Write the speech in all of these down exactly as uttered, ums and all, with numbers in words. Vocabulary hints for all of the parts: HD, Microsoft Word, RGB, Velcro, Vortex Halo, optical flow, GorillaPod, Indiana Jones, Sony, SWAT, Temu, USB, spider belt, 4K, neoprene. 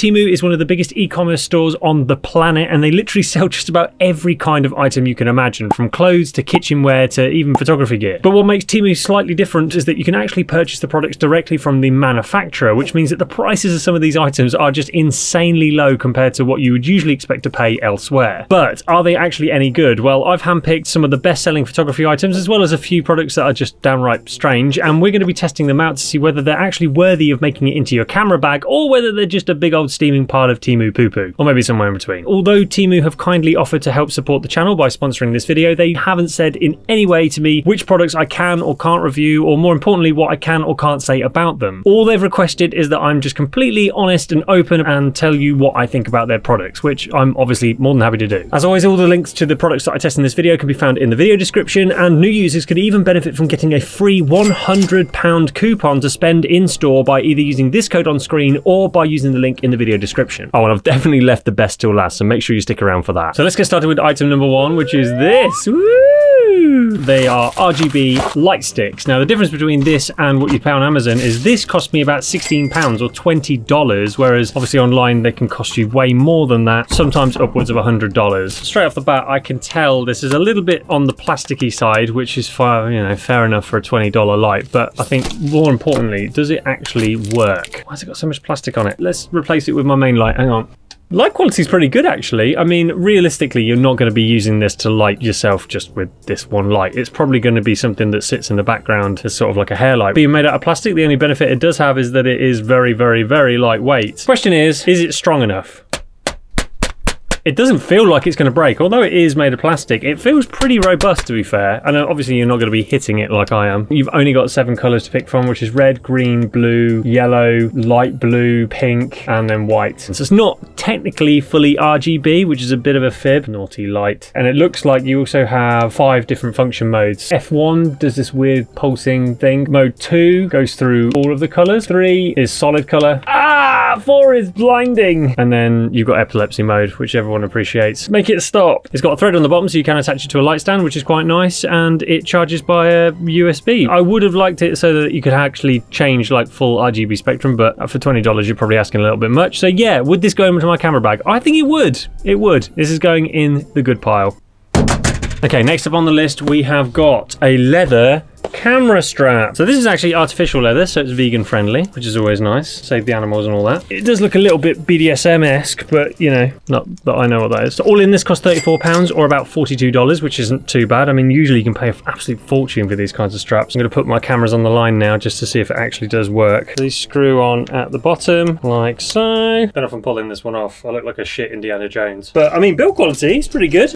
Temu is one of the biggest e-commerce stores on the planet, and they literally sell just about every kind of item you can imagine, from clothes to kitchenware to even photography gear. But what makes Temu slightly different is that you can actually purchase the products directly from the manufacturer, which means that the prices of some of these items are just insanely low compared to what you would usually expect to pay elsewhere. But are they actually any good? Well, I've handpicked some of the best-selling photography items, as well as a few products that are just downright strange, and we're going to be testing them out to see whether they're actually worthy of making it into your camera bag, or whether they're just a big old steaming pile of Temu poo-poo, or maybe somewhere in between. Although Temu have kindly offered to help support the channel by sponsoring this video, they haven't said in any way to me which products I can or can't review, or more importantly, what I can or can't say about them. All they've requested is that I'm just completely honest and open and tell you what I think about their products, which I'm obviously more than happy to do. As always, all the links to the products that I test in this video can be found in the video description, and new users could even benefit from getting a free one hundred pound coupon to spend in store by either using this code on screen or by using the link in the video description. Oh, and I've definitely left the best till last, so make sure you stick around for that. So let's get started with item number one, which is this. Woo! They are R G B light sticks. Now, the difference between this and what you pay on Amazon is this cost me about sixteen pounds or twenty dollars, whereas obviously online they can cost you way more than that, sometimes upwards of one hundred dollars. Straight off the bat, I can tell this is a little bit on the plasticky side, which is far, you know, fair enough for a twenty dollar light, but I think more importantly, does it actually work? Why has it got so much plastic on it? Let's replace it with my main light, hang on. Light quality is pretty good, actually. I mean, realistically, you're not going to be using this to light yourself just with this one light. It's probably going to be something that sits in the background as sort of like a hair light. Being made out of plastic, the only benefit it does have is that it is very, very, very lightweight. Question is, is it strong enough? It doesn't feel like it's going to break. Although it is made of plastic, it feels pretty robust, to be fair. And obviously you're not going to be hitting it like I am. You've only got seven colours to pick from, which is red, green, blue, yellow, light blue, pink, and then white. So it's not technically fully R G B, which is a bit of a fib. Naughty light. And it looks like you also have five different function modes. F one does this weird pulsing thing. Mode two goes through all of the colours. Three is solid colour. Ah! Four is blinding! And then you've got epilepsy mode, whichever one appreciates. Make it stop. It's got a thread on the bottom, so you can attach it to a light stand, which is quite nice, and it charges by a U S B. I would have liked it so that you could actually change like full R G B spectrum, but for twenty dollars you're probably asking a little bit much. So yeah, would this go into my camera bag? I think it would. It would. This is going in the good pile. Okay, next up on the list we have got a leather camera strap. So this is actually artificial leather, so it's vegan friendly, which is always nice. Save the animals and all that. It does look a little bit B D S M-esque, but you know, not that I know what that is. So all in, this costs thirty-four pounds or about forty-two dollars, which isn't too bad. I mean, usually you can pay an absolute fortune for these kinds of straps. I'm going to put my cameras on the line now just to see if it actually does work. These screw on at the bottom, like so. Don't know if I'm pulling this one off. I look like a shit Indiana Jones. But I mean, build quality is pretty good.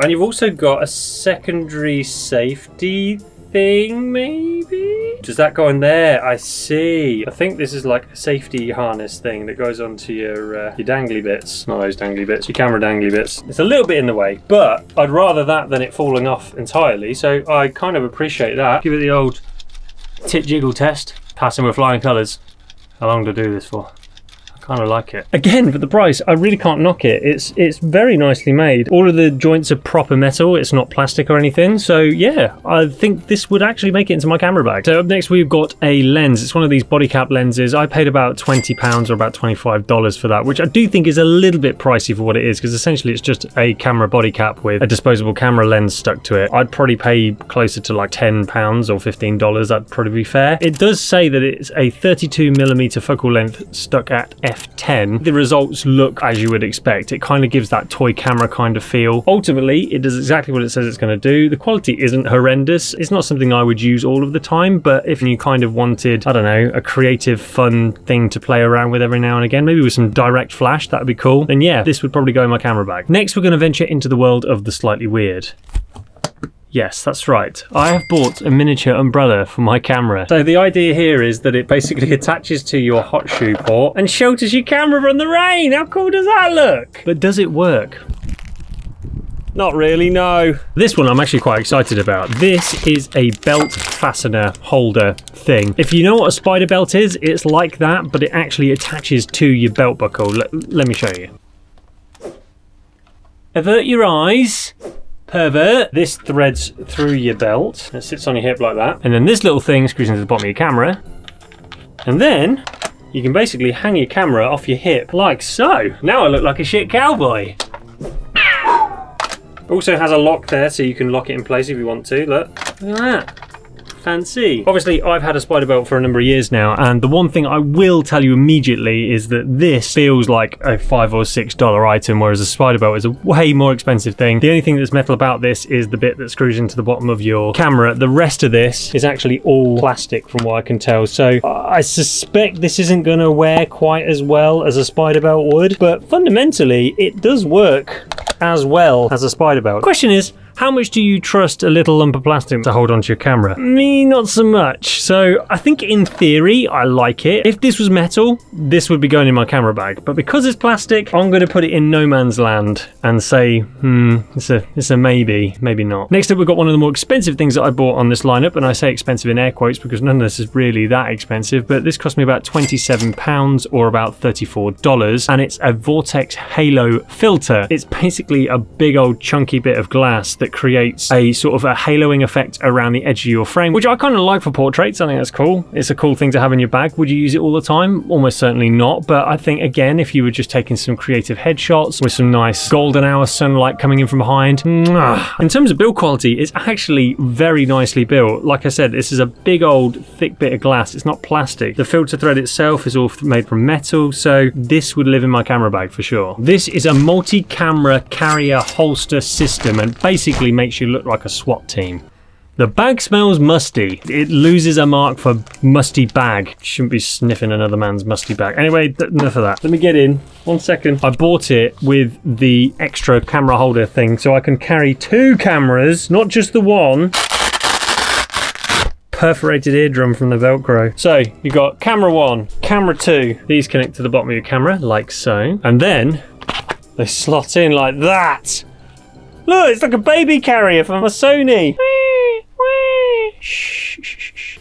And you've also got a secondary safety thing, maybe? Does that go in there? I see. I think this is like a safety harness thing that goes onto your uh, your dangly bits. Not those dangly bits, your camera dangly bits. It's a little bit in the way, but I'd rather that than it falling off entirely, so I kind of appreciate that. Give it the old tit jiggle test. Passing with flying colours. How long do I do this for? Kind of like it. Again, for the price, I really can't knock it. It's it's very nicely made. All of the joints are proper metal. It's not plastic or anything. So yeah, I think this would actually make it into my camera bag. So up next, we've got a lens. It's one of these body cap lenses. I paid about twenty pounds or about twenty-five dollars for that, which I do think is a little bit pricey for what it is, because essentially it's just a camera body cap with a disposable camera lens stuck to it. I'd probably pay closer to like ten pounds or fifteen dollars. That'd probably be fair. It does say that it's a thirty-two millimeter focal length stuck at F ten. The results look as you would expect. It kind of gives that toy camera kind of feel. Ultimately, it does exactly what it says it's going to do. The quality isn't horrendous. It's not something I would use all of the time, but if you kind of wanted, I don't know, a creative, fun thing to play around with every now and again, maybe with some direct flash, that would be cool. Then yeah, this would probably go in my camera bag. Next, we're going to venture into the world of the slightly weird. Yes, that's right. I have bought a miniature umbrella for my camera. So the idea here is that it basically attaches to your hot shoe port and shelters your camera from the rain. How cool does that look? But does it work? Not really, no. This one I'm actually quite excited about. This is a belt fastener holder thing. If you know what a spider belt is, it's like that, but it actually attaches to your belt buckle. Let, let me show you. Avert your eyes. Pervert. This threads through your belt. It sits on your hip like that. And then this little thing screws into the bottom of your camera. And then You can basically hang your camera off your hip like so. Now I look like a shit cowboy. Also has a lock there, so you can lock it in place if you want to. Look, look at that. Fancy. Obviously, I've had a spider belt for a number of years now, and the one thing I will tell you immediately is that this feels like a five or six dollar item, whereas a spider belt is a way more expensive thing. The only thing that's metal about this is the bit that screws into the bottom of your camera. The rest of this is actually all plastic from what I can tell, so I suspect this isn't going to wear quite as well as a spider belt would, but fundamentally it does work as well as a spider belt. Question is, how much do you trust a little lump of plastic to hold onto your camera? Me, not so much. So I think in theory, I like it. If this was metal, this would be going in my camera bag. But because it's plastic, I'm going to put it in no man's land and say, hmm, it's a, it's a maybe, maybe not. Next up, we've got one of the more expensive things that I bought on this lineup. And I say expensive in air quotes because none of this is really that expensive. But this cost me about twenty-seven pounds or about thirty-four dollars. And it's a Vortex Halo filter. It's basically a big old chunky bit of glass that creates a sort of a haloing effect around the edge of your frame, which I kind of like for portraits. I think that's cool. It's a cool thing to have in your bag. Would you use it all the time? Almost certainly not. But I think, again, if you were just taking some creative headshots with some nice golden hour sunlight coming in from behind. In terms of build quality, it's actually very nicely built. Like I said, this is a big old thick bit of glass. It's not plastic. The filter thread itself is all made from metal. So this would live in my camera bag for sure. This is a multi-camera carrier holster system and basically makes you look like a SWAT team. The bag smells musty. It loses a mark for musty bag. Shouldn't be sniffing another man's musty bag. Anyway, enough of that. Let me get in. One second. I bought it with the extra camera holder thing so I can carry two cameras, not just the one. Perforated eardrum from the Velcro. So you've got camera one, camera two. These connect to the bottom of your camera like so. And then they slot in like that. Look, it's like a baby carrier from a Sony. Wee, wee. Shh, shh, shh.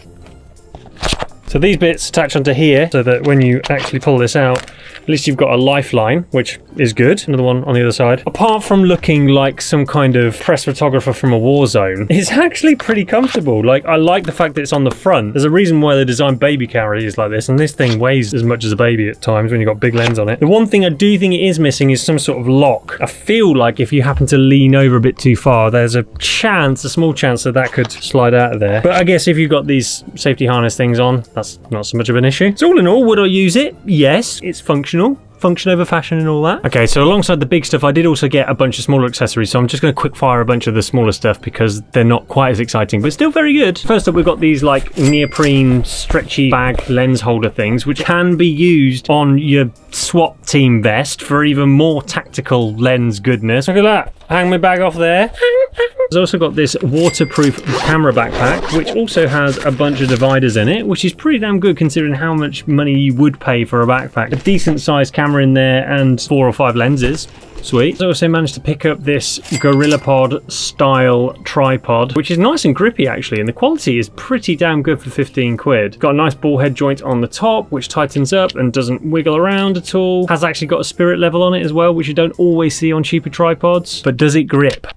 So these bits attach onto here so that when you actually pull this out, at least you've got a lifeline, which is good. Another one on the other side. Apart from looking like some kind of press photographer from a war zone, it's actually pretty comfortable. Like, I like the fact that it's on the front. There's a reason why they designed baby carriers like this, and this thing weighs as much as a baby at times when you've got big lens on it. The one thing I do think it is missing is some sort of lock. I feel like if you happen to lean over a bit too far, there's a chance, a small chance that that could slide out of there. But I guess if you've got these safety harness things on, that's not so much of an issue. So all in all, would I use it? Yes, it's functional. Function over fashion and all that. Okay, so alongside the big stuff, I did also get a bunch of smaller accessories, so I'm just going to quick fire a bunch of the smaller stuff because they're not quite as exciting, but still very good. First up, we've got these like neoprene stretchy bag lens holder things, which can be used on your SWAT team vest for even more tactical lens goodness. Look at that. Hang my bag off there. I've also got this waterproof camera backpack, which also has a bunch of dividers in it, which is pretty damn good considering how much money you would pay for a backpack. A decent sized camera in there and four or five lenses. Sweet. I also managed to pick up this GorillaPod style tripod, which is nice and grippy actually, and the quality is pretty damn good for fifteen quid. Got a nice ball head joint on the top, which tightens up and doesn't wiggle around at all. Has actually got a spirit level on it as well, which you don't always see on cheaper tripods. But does it grip?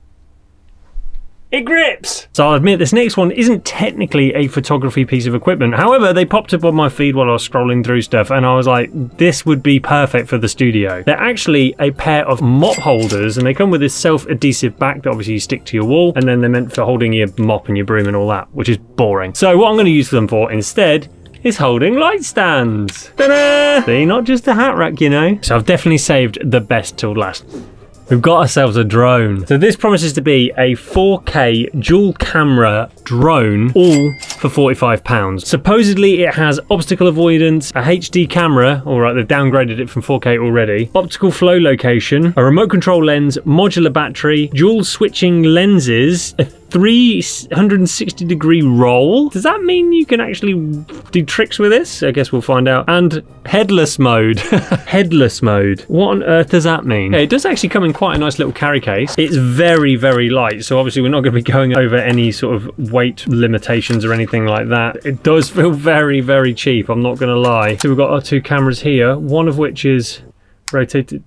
It grips! So I'll admit this next one isn't technically a photography piece of equipment. However, they popped up on my feed while I was scrolling through stuff and I was like, this would be perfect for the studio. They're actually a pair of mop holders and they come with this self-adhesive back that obviously you stick to your wall, and then they're meant for holding your mop and your broom and all that, which is boring. So what I'm going to use them for instead is holding light stands. Ta-da! They're not just a hat rack, you know. So I've definitely saved the best till last. We've got ourselves a drone. So this promises to be a four K dual camera drone, all for forty-five pounds. Supposedly it has obstacle avoidance, a H D camera, all right, they've downgraded it from four K already, optical flow location, a remote control lens, modular battery, dual switching lenses, a three hundred sixty degree roll. Does that mean you can actually do tricks with this? I guess we'll find out. And headless mode. Headless mode. What on earth does that mean? Yeah, it does actually come in quite a nice little carry case. It's very, very light. So obviously we're not going to be going over any sort of weight limitations or anything like that. It does feel very, very cheap. I'm not going to lie. So we've got our two cameras here, one of which is rotated.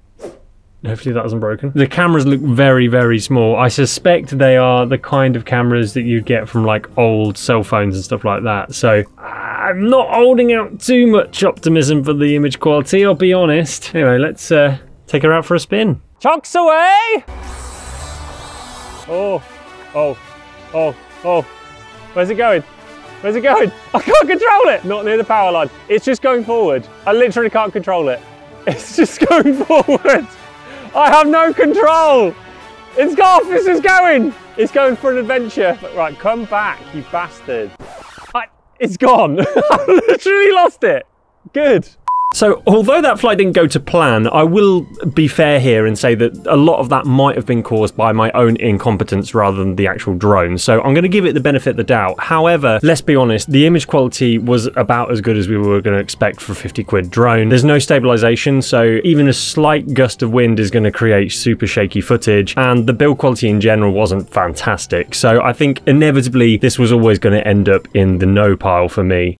Hopefully that wasn't broken. The cameras look very, very small. I suspect they are the kind of cameras that you'd get from like old cell phones and stuff like that. So, ah. I'm not holding out too much optimism for the image quality, I'll be honest. Anyway, let's uh, take her out for a spin. Chunks away! Oh, oh, oh, oh. Where's it going? Where's it going? I can't control it! Not near the power line. It's just going forward. I literally can't control it. It's just going forward. I have no control. It's gone, this is going. It's going for an adventure. Right, come back, you bastard. I, it's gone. I literally lost it. Good. So although that flight didn't go to plan, I will be fair here and say that a lot of that might have been caused by my own incompetence rather than the actual drone. So I'm going to give it the benefit of the doubt. However, let's be honest, the image quality was about as good as we were going to expect for a fifty quid drone. There's no stabilization, so even a slight gust of wind is going to create super shaky footage, and the build quality in general wasn't fantastic. So I think inevitably this was always going to end up in the no pile for me.